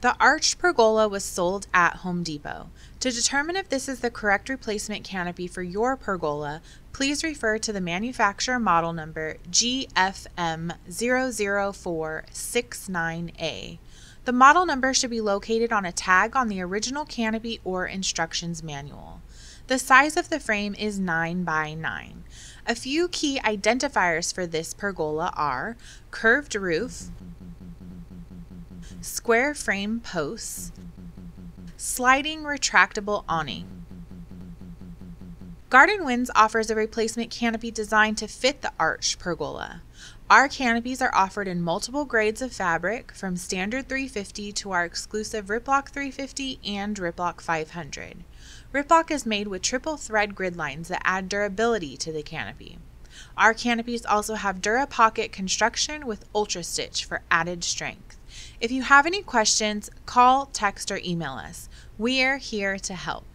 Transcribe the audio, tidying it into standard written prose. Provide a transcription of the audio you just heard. The arched pergola was sold at Home Depot. To determine if this is the correct replacement canopy for your pergola, please refer to the manufacturer model number GFM00469A. The model number should be located on a tag on the original canopy or instructions manual. The size of the frame is 9 by 9. A few key identifiers for this pergola are curved roof, square frame posts, sliding retractable awning. Garden Winds offers a replacement canopy designed to fit the arched pergola. Our canopies are offered in multiple grades of fabric, from standard 350 to our exclusive RipLock 350 and RipLock 500. RipLock is made with triple thread grid lines that add durability to the canopy. Our canopies also have Dura Pocket construction with Ultra Stitch for added strength. If you have any questions, call, text, or email us. We're here to help.